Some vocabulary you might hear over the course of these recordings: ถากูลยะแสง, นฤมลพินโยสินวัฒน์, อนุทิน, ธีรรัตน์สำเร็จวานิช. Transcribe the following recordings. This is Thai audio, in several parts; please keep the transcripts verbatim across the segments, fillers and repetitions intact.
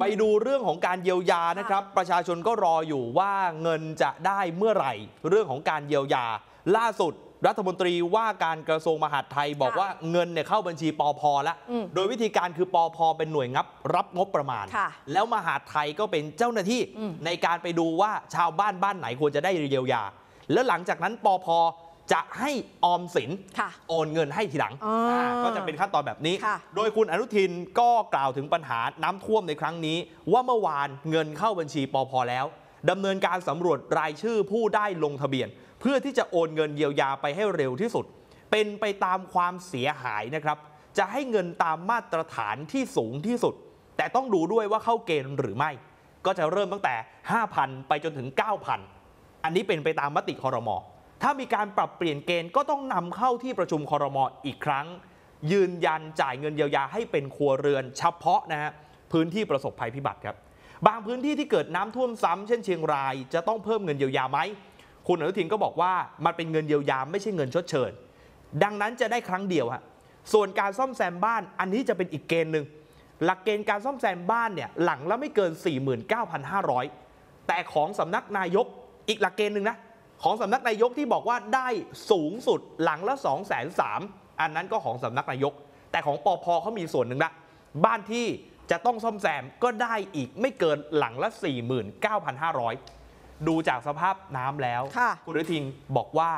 ไปดูเรื่องของการเยียวยานะครับประชาชนก็รออยู่ว่าเงินจะได้เมื่อไหร่เรื่องของการเยียวยาล่าสุดรัฐมนตรีว่าการกระทรวงมหาดไทยบอกว่าเงินเนี่ยเข้าบัญชีปภ.แล้วโดยวิธีการคือปภ.เป็นหน่วยงับรับงบประมาณแล้วมหาดไทยก็เป็นเจ้าหน้าที่ในการไปดูว่าชาวบ้านบ้านไหนควรจะได้เยียวยาแล้วหลังจากนั้นปภ.จะให้ออมสินโอนเงินให้ทีหลังก็จะเป็นขั้นตอนแบบนี้โดยคุณอนุทินก็กล่าวถึงปัญหาน้ำท่วมในครั้งนี้ว่าเมื่อวานเงินเข้าบัญชีปภ.แล้วดำเนินการสำรวจรายชื่อผู้ได้ลงทะเบียนเพื่อที่จะโอนเงินเยียวยาไปให้เร็วที่สุดเป็นไปตามความเสียหายนะครับจะให้เงินตามมาตรฐานที่สูงที่สุดแต่ต้องดูด้วยว่าเข้าเกณฑ์หรือไม่ก็จะเริ่มตั้งแต่ ห้าพัน ไปจนถึง เก้าพัน อันนี้เป็นไปตามมติครม.ถ้ามีการปรับเปลี่ยนเกณฑ์ก็ต้องนำเข้าที่ประชุมครม.อีกครั้งยืนยันจ่ายเงินเยียวยาให้เป็นครัวเรือนเฉพาะนะฮะพื้นที่ประสบภัยพิบัติครับบางพื้นที่ที่เกิดน้ำท่วมซ้ำเช่นเชียงรายจะต้องเพิ่มเงินเยียวยาไหมคุณอนุทินก็บอกว่ามันเป็นเงินเยียวยาไม่ใช่เงินชดเชยดังนั้นจะได้ครั้งเดียวฮะส่วนการซ่อมแซมบ้านอันนี้จะเป็นอีกเกณฑ์หนึ่งหลักเกณฑ์การซ่อมแซมบ้านเนี่ยหลังละไม่เกิน สี่หมื่นเก้าพันห้าร้อย แต่ของสำนักนายกอีกหลักเกณฑ์หนึ่งนะของสำนักนายกที่บอกว่าได้สูงสุดหลังละ สองแสนสามหมื่น อันนั้นก็ของสำนักนายกแต่ของปภ.เขามีส่วนหนึ่งละบ้านที่จะต้องซ่อมแซมก็ได้อีกไม่เกินหลังละ สี่หมื่นเก้าพันห้าร้อย ดูจากสภาพน้ำแล้ว คุณอนุทินบอกว่า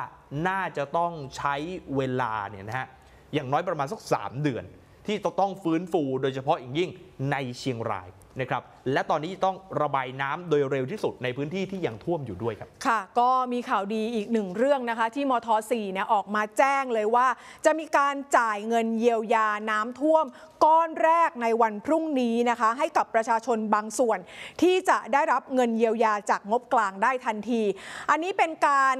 น่าจะต้องใช้เวลาเนี่ยนะฮะอย่างน้อยประมาณสักสามเดือนที่ต้องฟื้นฟูโดยเฉพาะอย่างยิ่งในเชียงรายนะครับและตอนนี้ต้องระบายน้ำโดยเร็วที่สุดในพื้นที่ที่ยังท่วมอยู่ด้วยครับค่ะก็มีข่าวดีอีกหนึ่งเรื่องนะคะที่มท.สี่ เนี่ยออกมาแจ้งเลยว่าจะมีการจ่ายเงินเยียวยาน้ำท่วมก้อนแรกในวันพรุ่งนี้นะคะให้กับประชาชนบางส่วนที่จะได้รับเงินเยียวยาจากงบกลางได้ทันทีอันนี้เป็นการ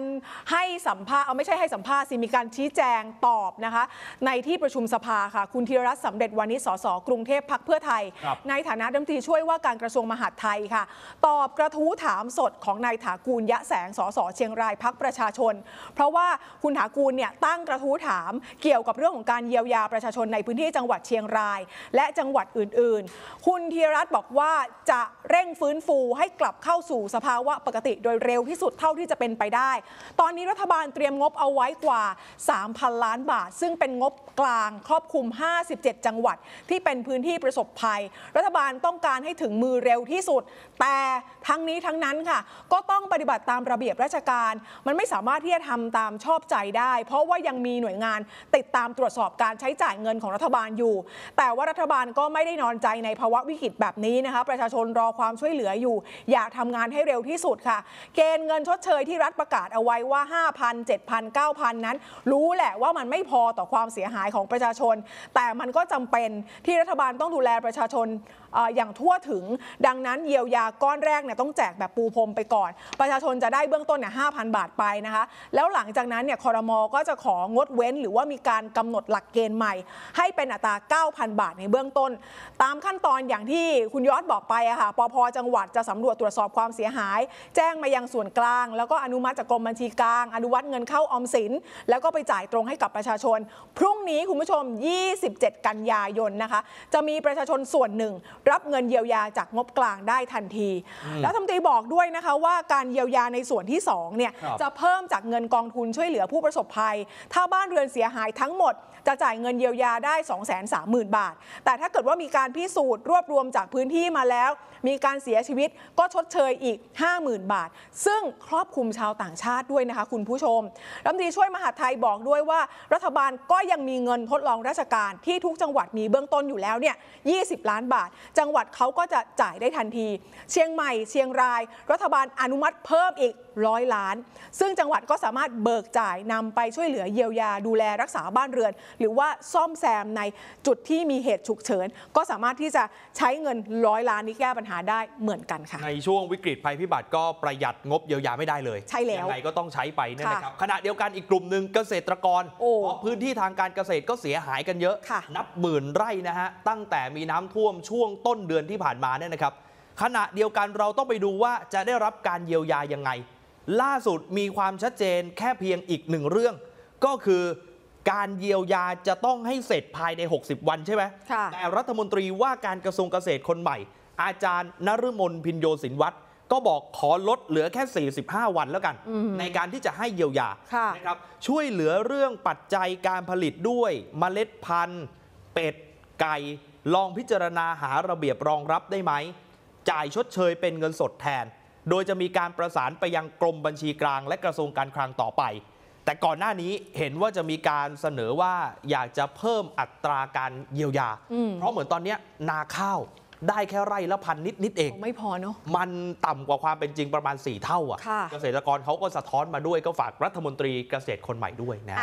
ให้สัมภาษณ์เอาไม่ใช่ให้สัมภาษณ์สิมีการชี้แจงตอบนะคะในที่ประชุมสภาค่ะคุณธีรรัตน์สำเร็จวานิช สส.กรุงเทพพรรคเพื่อไทยในฐานะรัฐมนตรีช่วยว่าการกระทรวงมหาดไทยค่ะตอบกระทู้ถามสดของนายถากูลยะแสงสสเชียงรายพรรคประชาชนเพราะว่าคุณถากูลเนี่ยตั้งกระทู้ถามเกี่ยวกับเรื่องของการเยียวยาประชาชนในพื้นที่จังหวัดเชียงรายและจังหวัดอื่นๆคุณธีรรัตน์บอกว่าจะเร่งฟื้นฟูให้กลับเข้าสู่สภาวะปกติโดยเร็วที่สุดเท่าที่จะเป็นไปได้ตอนนี้รัฐบาลเตรียมงบเอาไว้กว่า สามพัน ล้านบาทซึ่งเป็นงบกลางครอบคลุมห้าสิบเจ็ดจังหวัดที่เป็นพื้นที่ประสบภัยรัฐบาลต้องการให้ถึงมือเร็วที่สุดแต่ทั้งนี้ทั้งนั้นค่ะก็ต้องปฏิบัติตามระเบียบราชการมันไม่สามารถที่จะทำตามชอบใจได้เพราะว่ายังมีหน่วยงานติดตามตรวจสอบการใช้จ่ายเงินของรัฐบาลอยู่แต่ว่ารัฐบาลก็ไม่ได้นอนใจในภาวะวิกฤตแบบนี้นะคะประชาชนรอความช่วยเหลืออยู่อยากทำงานให้เร็วที่สุดค่ะเกณฑ์เงินชดเชยที่รัฐประกาศเอาไว้ว่า ห้าพัน เจ็ดพัน เก้าพัน นั้นรู้แหละว่ามันไม่พอต่อความเสียหายของประชาชนแต่มันก็จำเป็นที่รัฐบาลต้องดูแลประชาชนอย่างทั่วถึงดังนั้นเยียวยาก้อนแรกเนี่ยต้องแจกแบบปูพรมไปก่อนประชาชนจะได้เบื้องต้นเนี่ย ห้าพัน บาทไปนะคะแล้วหลังจากนั้นเนี่ยครม.ก็จะของดเว้นหรือว่ามีการกำหนดหลักเกณฑ์ใหม่ให้เป็นอัตรา เก้าพัน บาทในเบื้องต้นตามขั้นตอนอย่างที่คุณยอดบอกไปอะค่ะปภ.จังหวัดจะสำรวจตรวจสอบความเสียหายแจ้งมายังส่วนกลางแล้วก็อนุมัติจากกรมบัญชีกลางอนุมัติเงินเข้าออมสินแล้วก็ไปจ่ายตรงให้กับประชาชนพรุ่งนี้คุณผู้ชมยี่สิบเจ็ดกันยายนนะคะจะมีประชาชนส่วนหนึ่งรับเงินเยียวยาจากงบกลางได้ทันทีแล้วรัฐมนตรีบอกด้วยนะคะว่าการเยียวยาในส่วนที่สองเนี่ยจะเพิ่มจากเงินกองทุนช่วยเหลือผู้ประสบภัยถ้าบ้านเรือนเสียหายทั้งหมดจะจ่ายเงินเยียวยาได้ สองแสนสามหมื่น บาทแต่ถ้าเกิดว่ามีการพิสูจน์รวบรวมจากพื้นที่มาแล้วมีการเสียชีวิตก็ชดเชยอีก ห้าหมื่น บาทซึ่งครอบคลุมชาวต่างชาติด้วยนะคะคุณผู้ชมรัฐมนตรีช่วยมหาดไทยบอกด้วยว่ารัฐบาลก็ยังมีเงินทดลองราชการที่ทุกจังหวัดมีเบื้องต้นอยู่แล้วเนี่ย ยี่สิบ ล้านบาทจังหวัดเขาก็จะจ่ายได้ทันทีเชียงใหม่เชียงรายรัฐบาลอนุมัติเพิ่มอีกร้อยล้านซึ่งจังหวัดก็สามารถเบิกจ่ายนำไปช่วยเหลือเยียวยาดูแลรักษาบ้านเรือนหรือว่าซ่อมแซมในจุดที่มีเหตุฉุกเฉินก็สามารถที่จะใช้เงินร้อยล้านนี้แก้ปัญหาได้เหมือนกันค่ะในช่วงวิกฤตภัยพิบัติก็ประหยัดงบเยียวยาไม่ได้เลยใช่แล้วยังไงก็ต้องใช้ไปเนี่ยนะครับขณะเดียวกันอีกกลุ่มหนึ่งเกษตรกรเพราะพื้นที่ทางการเกษตรก็เสียหายกันเยอะนับหมื่นไร่นะฮะตั้งแต่มีน้ำท่วมช่วงต้นเดือนที่ผ่านมาเนี่ยนะครับขณะเดียวกันเราต้องไปดูว่าจะได้รับการเยียวยายังไงล่าสุดมีความชัดเจนแค่เพียงอีกหนึ่งเรื่องก็คือการเยียวยาจะต้องให้เสร็จภายในหกสิบวันใช่ไหมแต่รัฐมนตรีว่าการกระทรวงเกษตรคนใหม่ อาจารย์นฤมลพินโยสินวัฒน์ก็บอกขอลดเหลือแค่สี่สิบห้าวันแล้วกันในการที่จะให้เยียวยานะครับช่วยเหลือเรื่องปัจจัยการผลิตด้วยเมล็ดพันธุ์เป็ดไก่ลองพิจารณาหาระเบียบรองรับได้ไหมจ่ายชดเชยเป็นเงินสดแทนโดยจะมีการประสานไปยังกรมบัญชีกลางและกระทรวงการคลังต่อไปแต่ก่อนหน้านี้เห็นว่าจะมีการเสนอว่าอยากจะเพิ่มอัตราการเยียวยาเพราะเหมือนตอนนี้นาข้าวได้แค่ไร่ละพันนิดนิดเองไม่พอเนาะมันต่ำกว่าความเป็นจริงประมาณสี่เท่าอ่ะเกษตรกรเขาก็สะท้อนมาด้วยก็ฝากรัฐมนตรีเกษตรคนใหม่ด้วยนะ